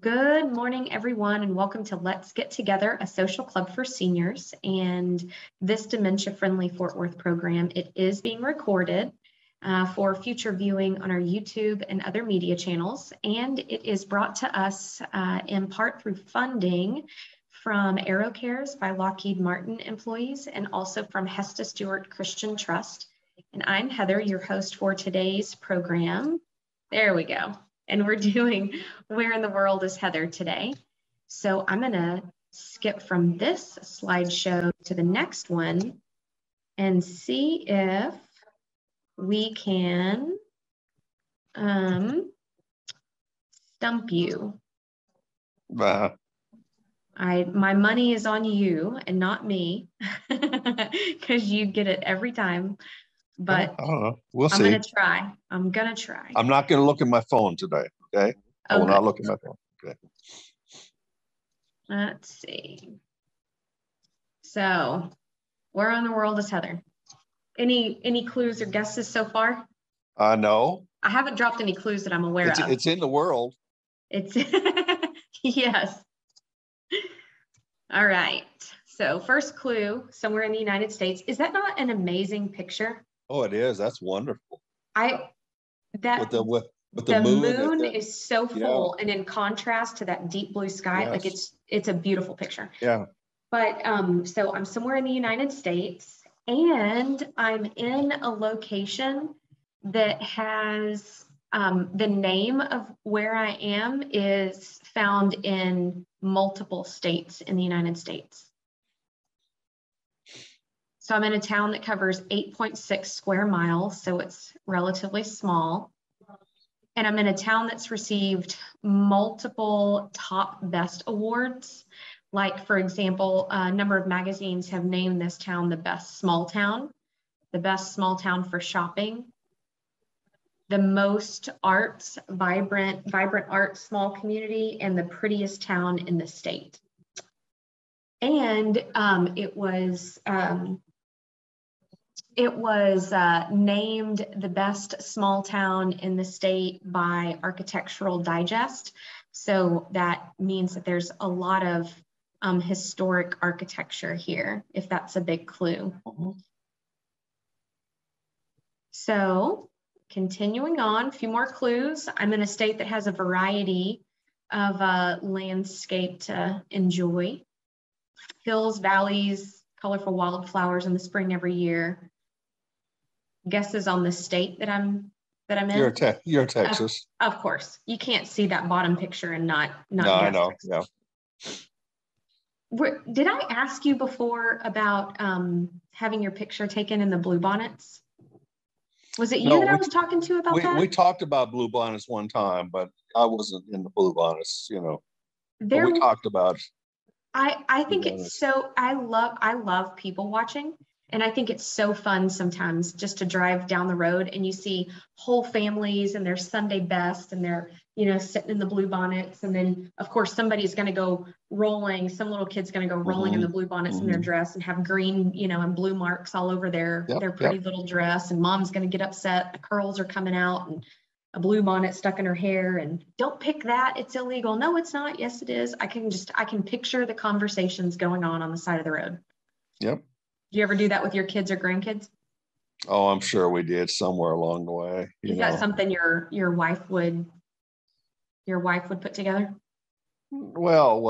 Good morning, everyone, and welcome to Let's Get Together, a social club for seniors. And this dementia-friendly Fort Worth program, it is being recorded for future viewing on our YouTube and other media channels. And it is brought to us in part through funding from AeroCares by Lockheed Martin employees and also from Hesta Stewart Christian Trust. And I'm Heather, your host for today's program. There we go. And we're doing Where in the World is Heather today. So I'm gonna skip from this slideshow to the next one and see if we can stump you. My money is on you and not me, because you get it every time. But I don't know. We'll see. I'm gonna try. I'm not gonna look at my phone today. Okay. I will not look at my phone. Okay. Let's see. So, where in the world is Heather? Any clues or guesses so far? No. I haven't dropped any clues that I'm aware of. It's in the world. It's yes. All right. So first clue, somewhere in the United States. Is that not an amazing picture? Oh, it is. That's wonderful. With the moon is so full, yeah. And in contrast to that deep blue sky, yes. Like it's a beautiful picture. Yeah. But so I'm somewhere in the United States, and I'm in a location that has the name of where I am is found in multiple states in the United States. So I'm in a town that covers 8.6 square miles, so it's relatively small. And I'm in a town that's received multiple top best awards. Like, for example, a number of magazines have named this town the best small town for shopping, the most arts, vibrant arts, small community, and the prettiest town in the state. And it was named the best small town in the state by Architectural Digest. So that means that there's a lot of historic architecture here, if that's a big clue. So continuing on, a few more clues. I'm in a state that has a variety of landscape to enjoy. Hills, valleys, colorful wildflowers in the spring every year. Guesses on the state that I'm in. You're Texas. Of course, you can't see that bottom picture and not. No, I know. Yeah. Did I ask you before about having your picture taken in the Bluebonnets? Was it you I was talking to about that? We talked about Bluebonnets one time, but I wasn't in the Bluebonnets. You know, but we talked about. I think it's so, I love people watching, and I think it's so fun sometimes just to drive down the road and you see whole families and their Sunday best and they're, you know, sitting in the Bluebonnets, and then of course somebody's going to go rolling, some little kid's going to go rolling in the Bluebonnets in their dress and have green, you know, and blue marks all over their pretty little dress, and mom's going to get upset, the curls are coming out and a blue bonnet stuck in her hair, and don't pick that, it's illegal. No, it's not. Yes, it is. I can picture the conversations going on the side of the road. Yep. Do you ever do that with your kids or grandkids? Oh, I'm sure we did somewhere along the way. Is that something your wife would put together? Well,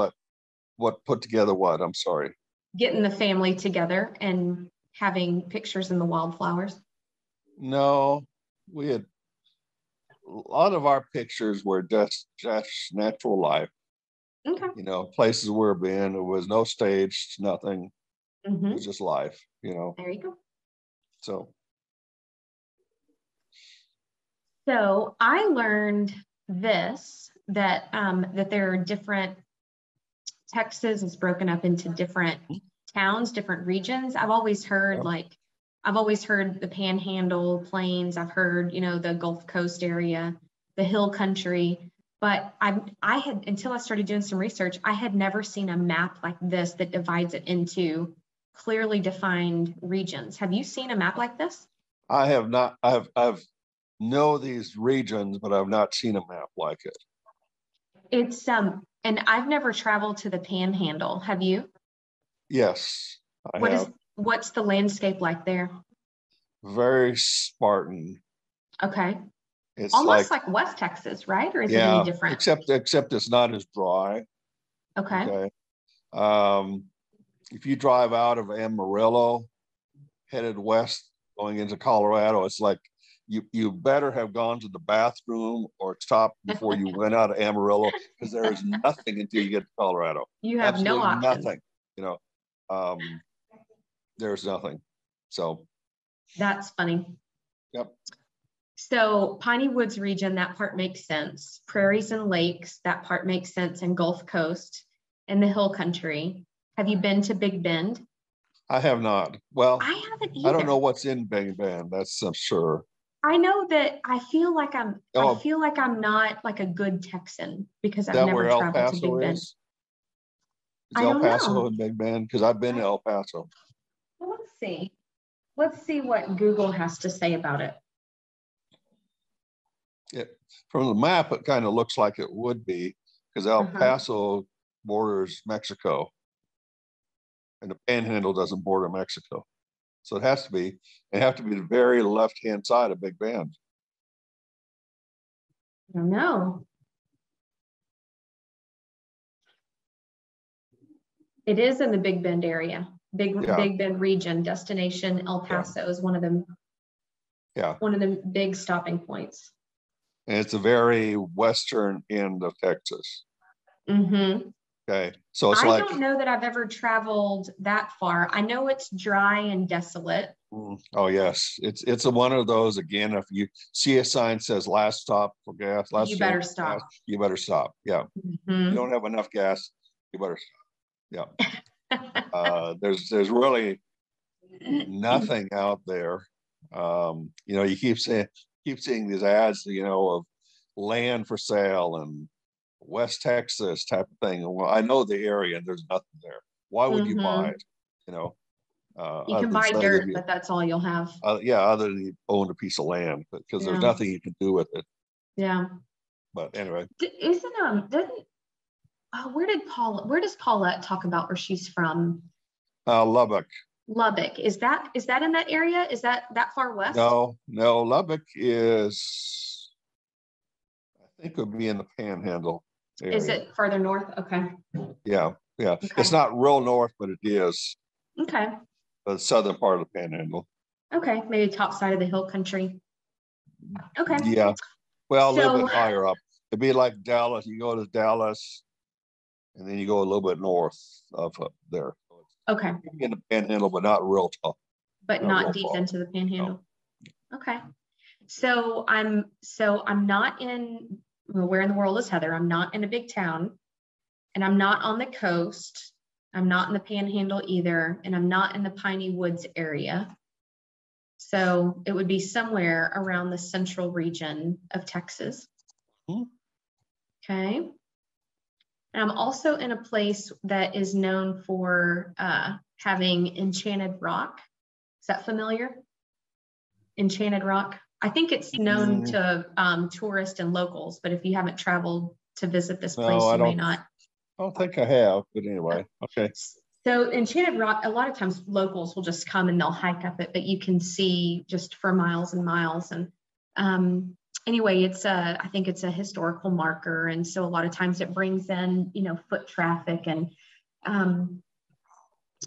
what put together what? I'm sorry. Getting the family together and having pictures in the wildflowers. No, we had. A lot of our pictures were just natural life. Okay. You know, places we've been, there was no stage, nothing. It was just life, you know. There you go. So I learned this, that there are different, Texas is broken up into different towns, different regions. I've always heard I've always heard the Panhandle, Plains. I've heard, you know, the Gulf Coast area, the Hill Country. But I had, until I started doing some research, I had never seen a map like this that divides it into clearly defined regions. Have you seen a map like this? I have not. I've know these regions, but I've not seen a map like it. It's and I've never traveled to the Panhandle. Have you? Yes, I have. What's the landscape like there? Very Spartan. Okay. It's almost like West Texas, right? Or is it any different? Except it's not as dry. Okay. If you drive out of Amarillo, headed west, going into Colorado, it's like you better have gone to the bathroom or stopped before you went out of Amarillo, because there is nothing until you get to Colorado. You have absolutely no option. Nothing. You know, there's nothing. So that's funny. Yep. So Piney Woods region, that part makes sense. Prairies and lakes, that part makes sense. And Gulf Coast and the hill country. Have you been to Big Bend? I have not. Well, I haven't either. I don't know what's in Big Bend. That's I'm sure. I know that I feel like I feel like I'm not like a good Texan because I've never traveled to Big Bend. Is El Paso in Big Bend? Because I've been to El Paso. Well, let's see. Let's see what Google has to say about it. From the map, it kind of looks like it would be, because El Paso borders Mexico, and the Panhandle doesn't border Mexico, so it has to be the very left-hand side of Big Bend. I don't know. It is in the Big Bend area, Big Bend region. Destination El Paso is one of them. Yeah, one of the big stopping points. And it's the very western end of Texas. Mm-hmm. Okay. So it's I don't know that I've ever traveled that far. I know it's dry and desolate. Oh, yes. It's one of those, again, if you see a sign that says last stop for gas, you better stop. You better stop. Yeah. Mm-hmm. You don't have enough gas, you better stop. Yeah. There's really nothing out there. You know, you keep seeing these ads, you know, of land for sale and West Texas type of thing. Well, I know the area and there's nothing there. Why would you buy it? You know, you can buy dirt, but that's all you'll have. Other than you own a piece of land, because there's nothing you can do with it. Yeah. But anyway, where does Paulette talk about where she's from? Lubbock. Lubbock, is that in that area? Is that far west? No, Lubbock is, I think it would be in the Panhandle area. Is it further north? Okay. Yeah. Okay. It's not real north, but it is. Okay. The southern part of the Panhandle. Okay, maybe top side of the hill country. Okay. Yeah, well, a little bit higher up. It'd be like Dallas. You go to Dallas, and then you go a little bit north of up there. Okay. In the Panhandle, but not real tall. But not deep into the Panhandle. No. Okay. So I'm not in, well, where in the world is Heather? I'm not in a big town, and I'm not on the coast. I'm not in the Panhandle either, and I'm not in the Piney Woods area. So it would be somewhere around the central region of Texas. Mm-hmm. Okay. And I'm also in a place that is known for having Enchanted Rock. Is that familiar? Enchanted Rock. I think it's known to tourists and locals, but if you haven't traveled to visit this place, you may not. I don't think I have, but anyway, okay. So Enchanted Rock, a lot of times locals will just come and they'll hike up it, but you can see just for miles and miles. And anyway, I think it's a historical marker, and so a lot of times it brings in, you know, foot traffic, and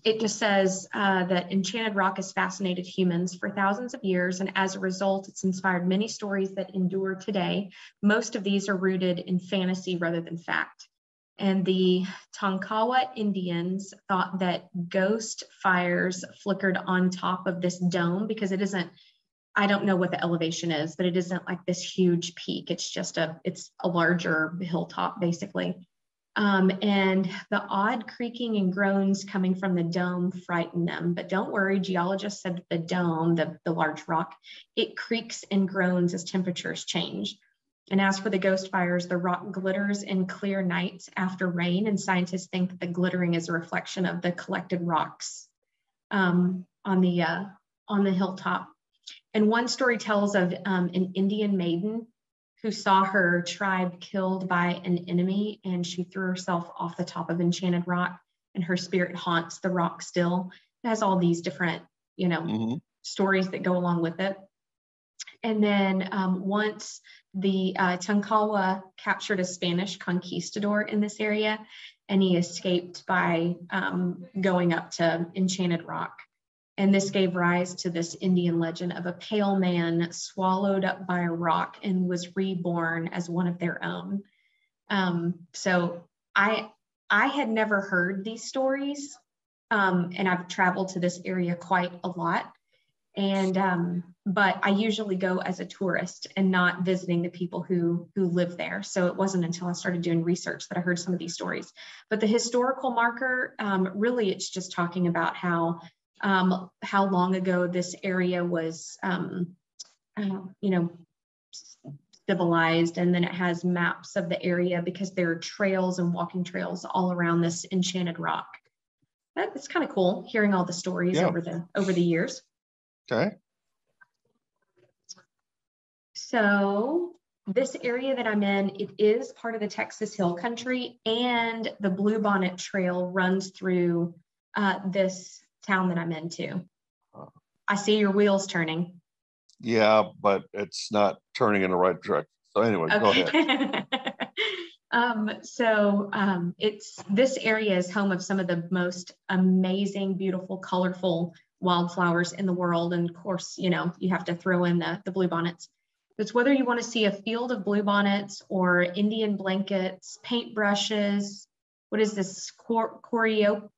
it just says that Enchanted Rock has fascinated humans for thousands of years, and as a result, it's inspired many stories that endure today. Most of these are rooted in fantasy rather than fact. And the Tonkawa Indians thought that ghost fires flickered on top of this dome, because it isn't, I don't know what the elevation is, but it isn't like this huge peak. It's just a larger hilltop, basically. And the odd creaking and groans coming from the dome frightened them. But don't worry, geologists said the dome, the large rock, it creaks and groans as temperatures change. And as for the ghost fires, the rock glitters in clear nights after rain, and scientists think that the glittering is a reflection of the collected rocks on the hilltop. And one story tells of an Indian maiden who saw her tribe killed by an enemy, and she threw herself off the top of Enchanted Rock, and her spirit haunts the rock still. It has all these different, you know, stories that go along with it. And then once the Tonkawa captured a Spanish conquistador in this area, and he escaped by going up to Enchanted Rock. And this gave rise to this Indian legend of a pale man swallowed up by a rock and was reborn as one of their own. So I had never heard these stories, and I've traveled to this area quite a lot. And, but I usually go as a tourist and not visiting the people who live there. So it wasn't until I started doing research that I heard some of these stories. But the historical marker, really, it's just talking about how long ago this area was, you know, civilized. And then it has maps of the area because there are trails and walking trails all around this Enchanted Rock. That's kind of cool, hearing all the stories over the years. Okay. So this area that I'm in, it is part of the Texas Hill Country, and the Bluebonnet Trail runs through this town that I'm in too. I see your wheels turning. Yeah, but it's not turning in the right direction. So anyway, okay. Go ahead. This area is home of some of the most amazing, beautiful, colorful wildflowers in the world. And of course, you know, you have to throw in the bluebonnets. It's whether you want to see a field of bluebonnets or Indian blankets, paintbrushes. What is this? Coriopsis?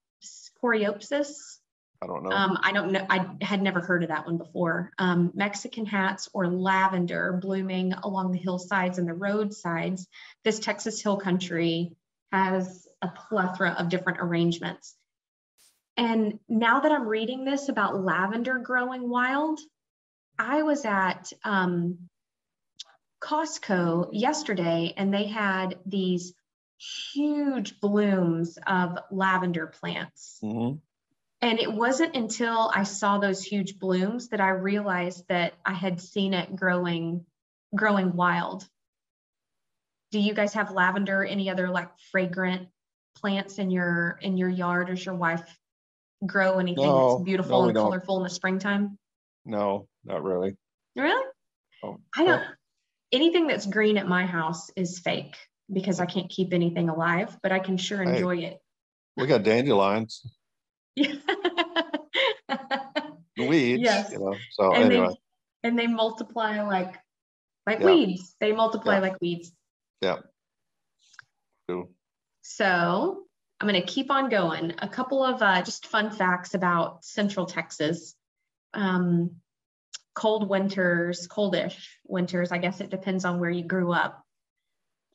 I don't know. I don't know. I had never heard of that one before. Mexican hats or lavender blooming along the hillsides and the roadsides. This Texas Hill Country has a plethora of different arrangements. And now that I'm reading this about lavender growing wild, I was at Costco yesterday, and they had these huge blooms of lavender plants. Mm-hmm. And it wasn't until I saw those huge blooms that I realized that I had seen it growing wild. Do you guys have lavender, any other like fragrant plants in your yard? Does your wife grow anything that's beautiful and colorful in the springtime? No, not really. Really? Oh, I don't. Anything that's green at my house is fake because I can't keep anything alive, but I can sure enjoy it. We got dandelions. Yeah. Weeds. Yes. You know, so and anyway. They multiply like weeds. They multiply like weeds. Yeah. Cool. So I'm going to keep on going. A couple of just fun facts about Central Texas. Coldish winters, I guess it depends on where you grew up.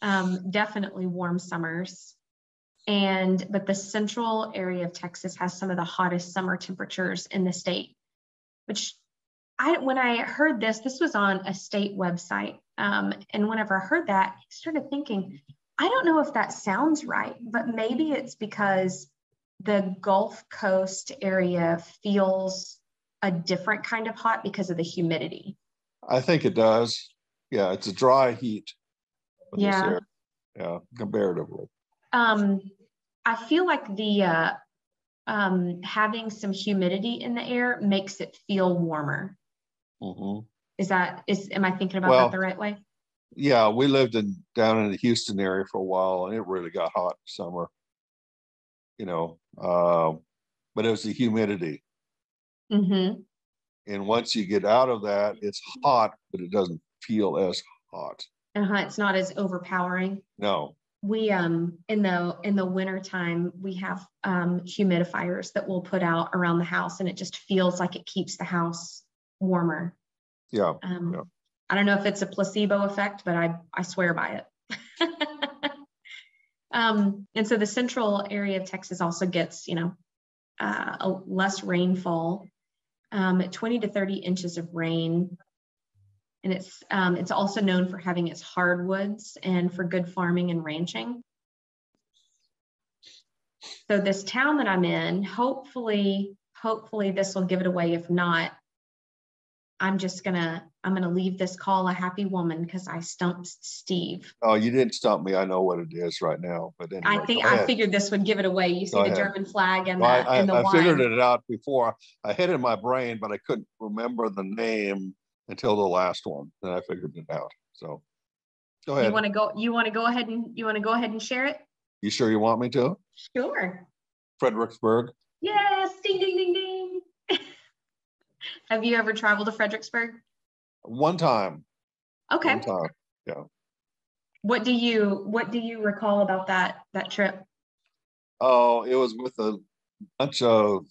Definitely warm summers. But the central area of Texas has some of the hottest summer temperatures in the state, which when I heard this was on a state website. And whenever I heard that, I started thinking, I don't know if that sounds right, but maybe it's because the Gulf Coast area feels a different kind of hot because of the humidity. I think it does. Yeah, it's a dry heat. Yeah, comparatively. I feel like the having some humidity in the air makes it feel warmer. Mm-hmm. Am I thinking about that the right way? Yeah, we lived down in the Houston area for a while, and it really got hot summer. You know, but it was the humidity. Mm-hmm. And once you get out of that, it's hot, but it doesn't feel as hot. It's not as overpowering. No. We in the winter time we have humidifiers that we'll put out around the house, and it just feels like it keeps the house warmer. Yeah. I don't know if it's a placebo effect, but I swear by it. And so the central area of Texas also gets, you know, less rainfall, 20 to 30 inches of rain. And it's also known for having its hardwoods and for good farming and ranching. So this town that I'm in, hopefully this will give it away. If not, I'm gonna leave this call a happy woman because I stumped Steve. Oh, you didn't stump me. I know what it is right now. But anyway, I think I figured this would give it away. You see the German flag and the wine. I figured it out before. I had it in my brain, but I couldn't remember the name until the last one. Then I figured it out. So go ahead. You want to go ahead and share it? You sure you want me to? Sure. Fredericksburg. Yes. Ding ding ding ding. Have you ever traveled to Fredericksburg? One time. Okay. One time. Yeah. What do you recall about that trip? Oh, it was with a bunch of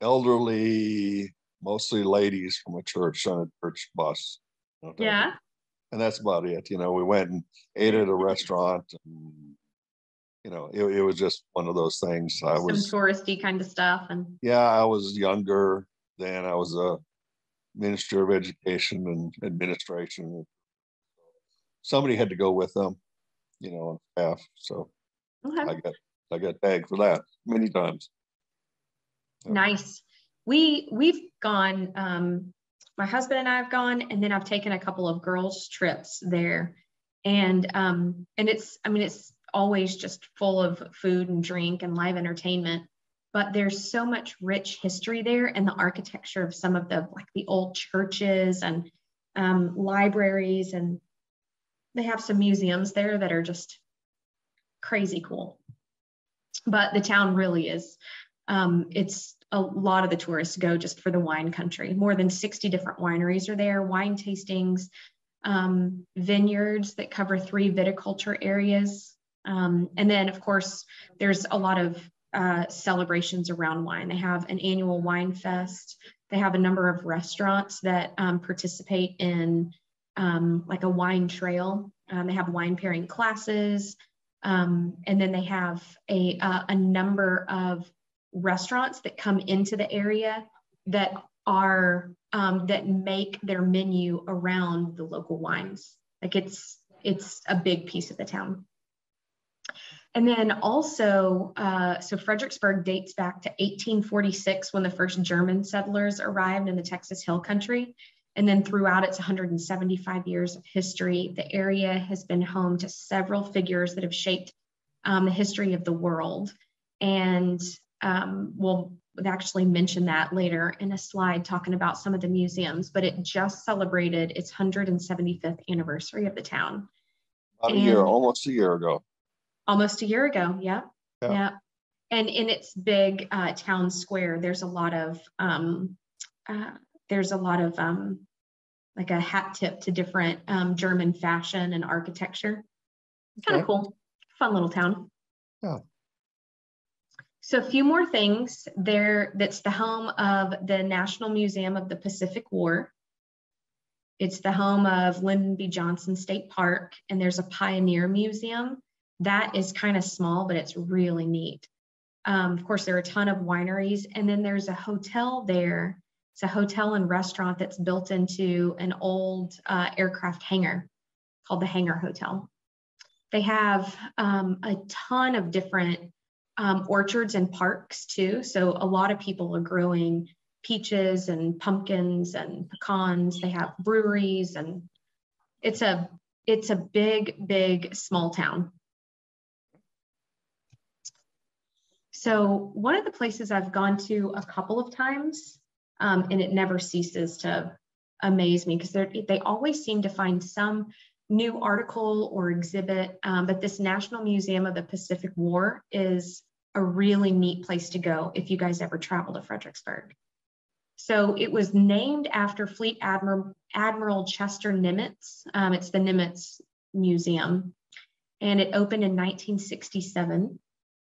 elderly, mostly ladies from a church on a church bus. Yeah. And that's about it. You know, we went and ate at a restaurant. And, you know, it was just one of those things. Some touristy kind of stuff. And yeah, I was younger then. I was a minister of education and administration. Somebody had to go with them, you know, on staff. So okay. I got tagged for that many times. Yeah. Nice. We've gone. My husband and I have gone, and then I've taken a couple of girls' trips there, and it's always just full of food and drink and live entertainment, but there's so much rich history there, and the architecture of some of the old churches and libraries, and they have some museums there that are just crazy cool. But the town really is, it's a lot of the tourists go just for the wine country. More than 60 different wineries are there, wine tastings, vineyards that cover 3 viticulture areas. And then, of course, there's a lot of celebrations around wine. They have an annual wine fest. They have a number of restaurants that participate in a wine trail. They have wine pairing classes. And then they have a number of restaurants that come into the area that are that make their menu around the local wines. It's a big piece of the town. And then also, so Fredericksburg dates back to 1846 when the first German settlers arrived in the Texas Hill Country. And then throughout its 175 years of history, the area has been home to several figures that have shaped the history of the world. And we'll actually mention that later in a slide talking about some of the museums, but it just celebrated its 175th anniversary of the town. Almost a year ago. Almost a year ago, yeah. And in its big town square, there's a lot of a hat tip to different German fashion and architecture. Kind of cool, fun little town. Yeah. So a few more things there. That's the home of the National Museum of the Pacific War. It's the home of Lyndon B. Johnson State Park, and there's a Pioneer Museum. That is kind of small, but it's really neat. Of course, there are a ton of wineries, and then there's a hotel there. It's a hotel and restaurant that's built into an old aircraft hangar called the Hangar Hotel. They have a ton of different orchards and parks too. So a lot of people are growing peaches and pumpkins and pecans. They have breweries, and it's a big, big small town. So one of the places I've gone to a couple of times, and it never ceases to amaze me because they always seem to find some new article or exhibit, but this National Museum of the Pacific War is a really neat place to go if you guys ever travel to Fredericksburg. So it was named after Fleet Admiral Chester Nimitz. It's the Nimitz Museum, and it opened in 1967.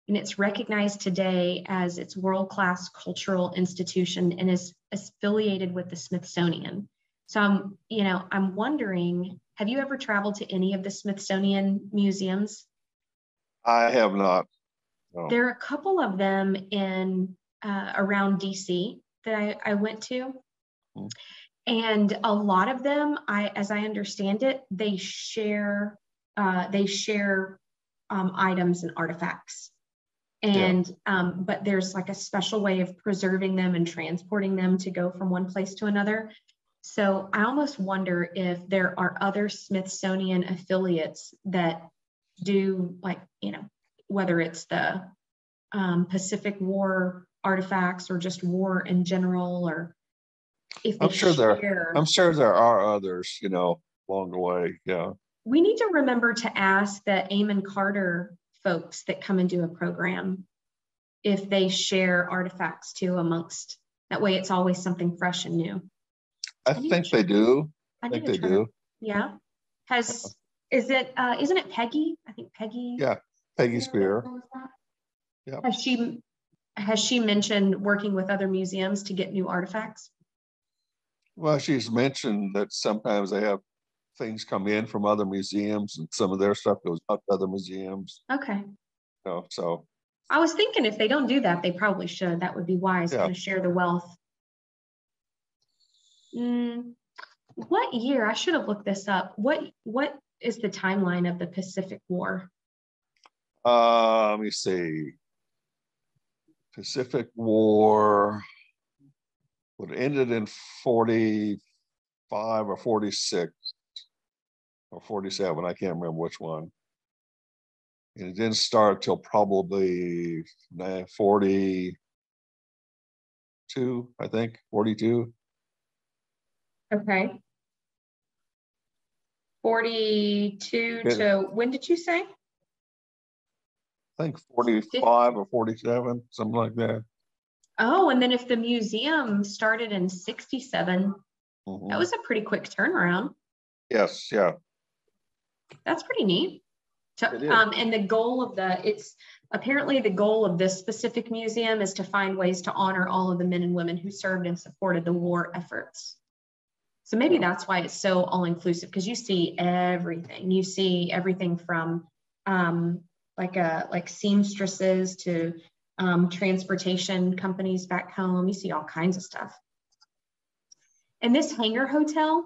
And it's recognized today as its world-class cultural institution and is affiliated with the Smithsonian. So I'm wondering, have you ever traveled to any of the Smithsonian museums? I have not. No. There are a couple of them in around DC that I went to. Mm-hmm. And a lot of them, as I understand it, they share items and artifacts. And, but there's like a special way of preserving them and transporting them to go from one place to another. So I almost wonder if there are other Smithsonian affiliates that do, like, you know, whether it's the Pacific War artifacts or just war in general, or if they I'm sure there are others, you know, along the way. Yeah. We need to remember to ask the Amon Carter folks that come and do a program if they share artifacts too amongst, that way it's always something fresh and new. I think they do. Yeah. Isn't it Peggy? I think Peggy. Yeah, Peggy Spear. Yeah. Has she mentioned working with other museums to get new artifacts? Well, she's mentioned that sometimes they have things come in from other museums and some of their stuff goes out to other museums. Okay. So I was thinking if they don't do that, they probably should. That would be wise to share the wealth. What year? I should have looked this up. What is the timeline of the Pacific War? Let me see. Pacific War would have ended in 45 or 46 or 47. I can't remember which one. And it didn't start till probably 42, I think, 42. Okay. 42 to when did you say? I think 45 or 47, something like that. Oh, and then if the museum started in 67, that was a pretty quick turnaround. Yes, yeah. That's pretty neat. And the goal of apparently the goal of this specific museum is to find ways to honor all of the men and women who served and supported the war efforts. So maybe that's why it's so all-inclusive, because you see everything. You see everything from like seamstresses to transportation companies back home. You see all kinds of stuff. And this hangar hotel,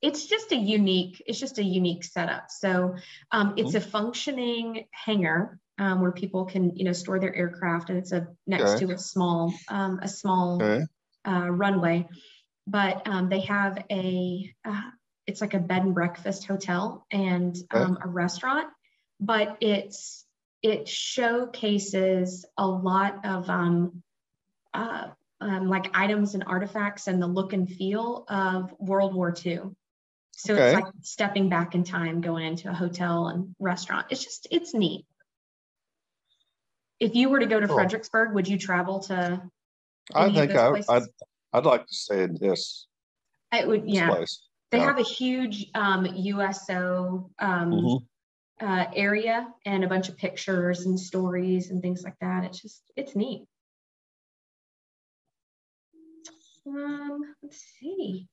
it's just a unique setup. So it's a functioning hangar where people can, you know, store their aircraft, and it's next to a small runway. But they have it's like a bed and breakfast hotel and a restaurant, but it showcases a lot of like items and artifacts and the look and feel of World War II. So it's like stepping back in time, going into a hotel and restaurant. It's neat. If you were to go to Fredericksburg, would you travel to? I'd like to stay in this. It would, place. They have a huge USO area and a bunch of pictures and stories and things like that. It's neat. Let's see.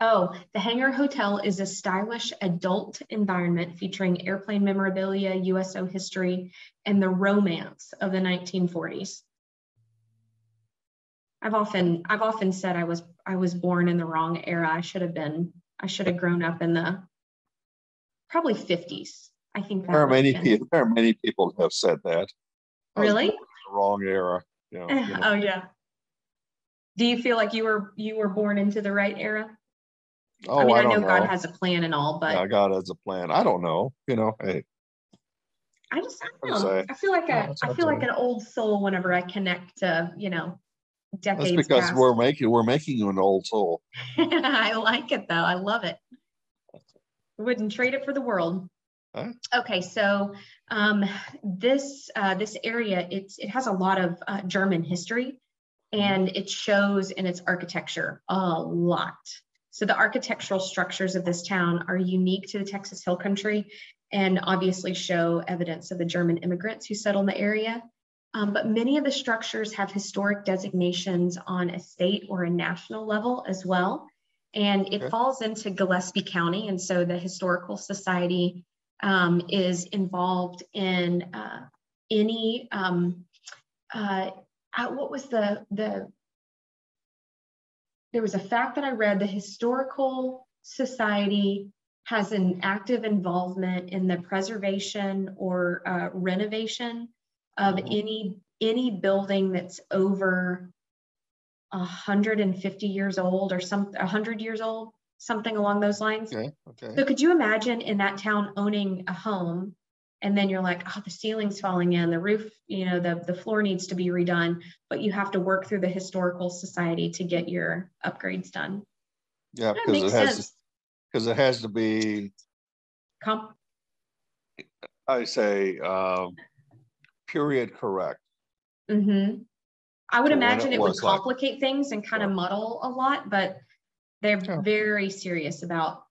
Oh, the Hangar Hotel is a stylish adult environment featuring airplane memorabilia, USO history, and the romance of the 1940s. I've often said I was born in the wrong era. I should have grown up in the probably 50s. I think that there are many people who have said that. Really? The wrong era. You know, Oh yeah. Do you feel like you were born into the right era? Oh, I know God has a plan and all, but God has a plan. I don't know. You know, hey. I don't know. I feel like an old soul whenever I connect to, you know, decades. That's because we're making you an old soul. I like it though. I love it. Wouldn't trade it for the world. Huh? Okay, so this area it has a lot of German history, and it shows in its architecture a lot. So the architectural structures of this town are unique to the Texas Hill Country, and obviously show evidence of the German immigrants who settled the area. But many of the structures have historic designations on a state or a national level as well. And it falls into Gillespie County. And so the Historical Society is involved in there was a fact that I read, the Historical Society has an active involvement in the preservation or renovation of any building that's over 150 years old or 100 years old, something along those lines. Okay. So could you imagine in that town owning a home and then you're like, oh, the ceiling's falling in, the roof, you know, the floor needs to be redone, but you have to work through the historical society to get your upgrades done. Yeah, because it has to be, I say, period correct. Mm-hmm. I would imagine it would complicate things and kind of muddle a lot, but they're very serious about,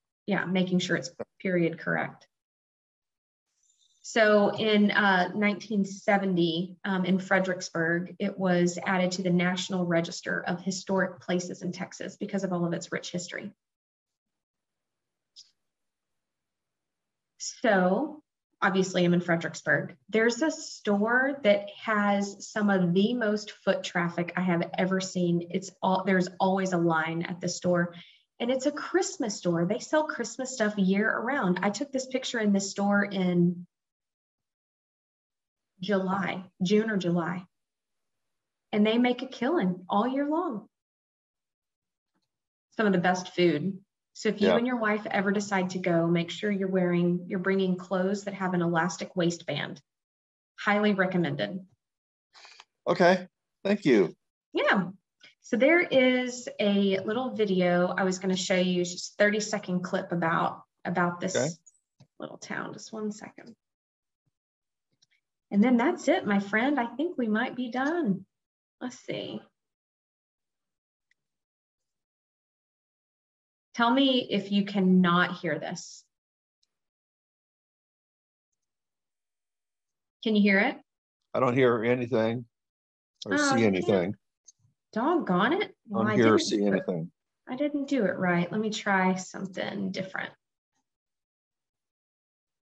making sure it's period correct. So in 1970, in Fredericksburg, it was added to the National Register of Historic Places in Texas because of all of its rich history. So obviously I'm in Fredericksburg. There's a store that has some of the most foot traffic I have ever seen. There's always a line at the store, and it's a Christmas store. They sell Christmas stuff year around. I took this picture in this store in June or July, and they make a killing all year long. Some of the best food. So if you and your wife ever decide to go, make sure you're bringing clothes that have an elastic waistband. Highly recommended. Okay, thank you. Yeah, so there is a little video I was gonna show you, just a 30-second clip about this little town, just 1 second. And then that's it, my friend. I think we might be done. Let's see. Tell me if you cannot hear this. Can you hear it? I don't hear anything or see anything. Doggone it. Well, I don't hear or see anything. I didn't do it right. Let me try something different.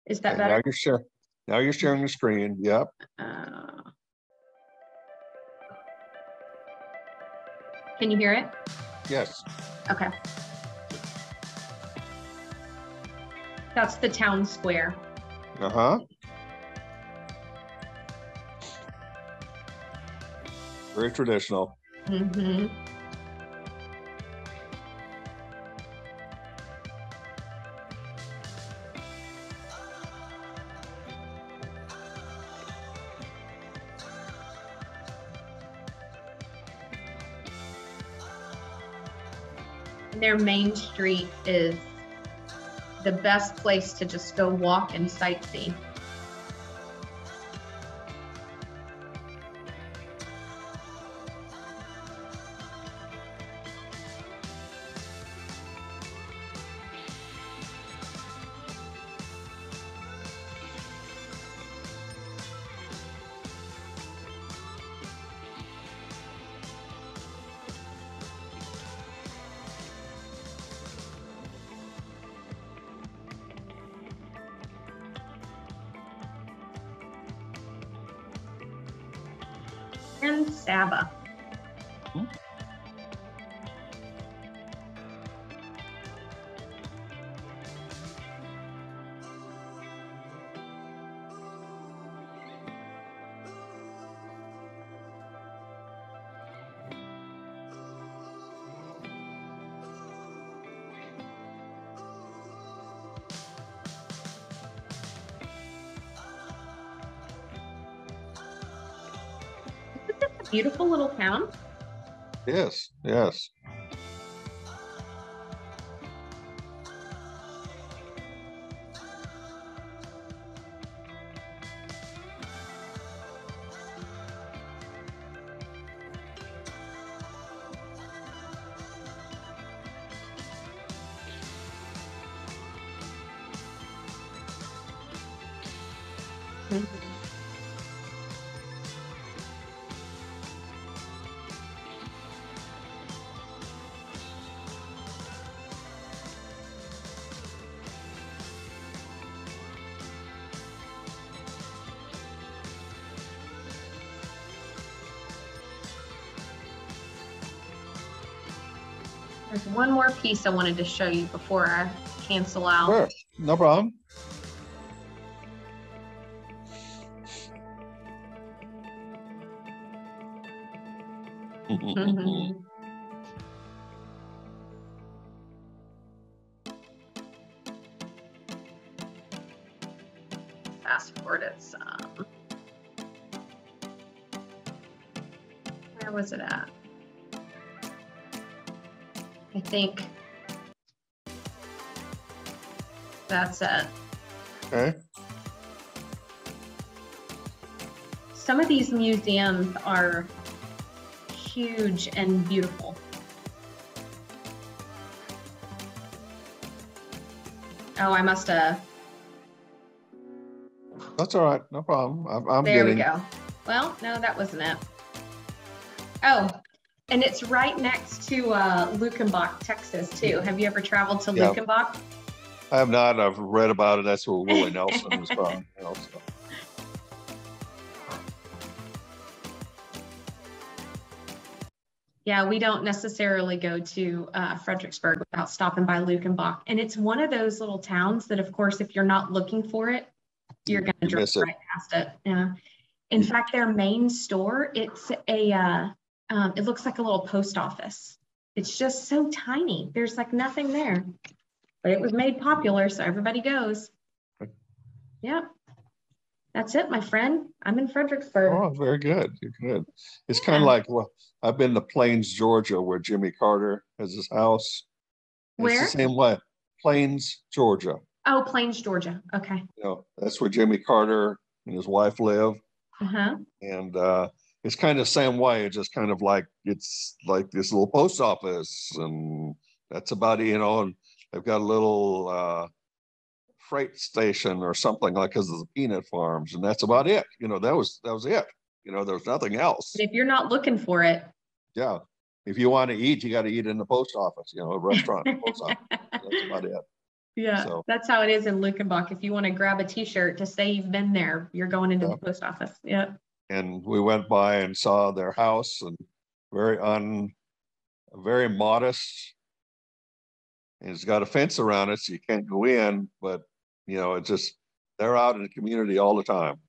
Is that better? Now you're sharing the screen. Yep. Can you hear it? Yes. Okay. That's the town square. Uh-huh. Very traditional. Mm-hmm. Their main street is the best place to just go walk and sightsee. And Saba. Hmm. Beautiful little town. Yes, yes. There's one more piece I wanted to show you before I cancel out. Sure. No problem. Mm-hmm. Fast forward it some. Where was it at? I think that's it. Okay. Some of these museums are huge and beautiful. Oh, I must have. That's all right. No problem. I'm there getting... we go. Well, no, that wasn't it. Oh, and it's right next to Luckenbach, Texas, too. Have you ever traveled to Luckenbach? I have not. I've read about it. That's where Willie Nelson was from. Yeah, we don't necessarily go to Fredericksburg without stopping by Luckenbach. And it's one of those little towns that, of course, if you're not looking for it, you're going to drive right past it. Yeah. In fact, their main store, it's a, it looks like a little post office. It's just so tiny. There's like nothing there. But it was made popular, so everybody goes. Yeah. That's it, my friend. I'm in Fredericksburg. Oh, very good. You're good. It's kind of like, well, I've been to Plains, Georgia, where Jimmy Carter has his house. Where? It's the same way. Plains, Georgia. Oh, Plains, Georgia. Okay. You know, that's where Jimmy Carter and his wife live. Uh-huh. And it's kind of the same way. It's just kind of like, it's like this little post office. And that's about it, you know, and they've got a little... freight station or something like because of the peanut farms, and that's about it. You know, that was it. You know, there was nothing else. But if you're not looking for it, yeah. If you want to eat, you got to eat in the post office. You know, a restaurant, post office. That's about it. Yeah, so that's how it is in Luckenbach. If you want to grab a T-shirt to say you've been there, you're going into the post office. Yeah. And we went by and saw their house, and very modest. And it's got a fence around it, so you can't go in, but. You know, it's just, they're out in the community all the time.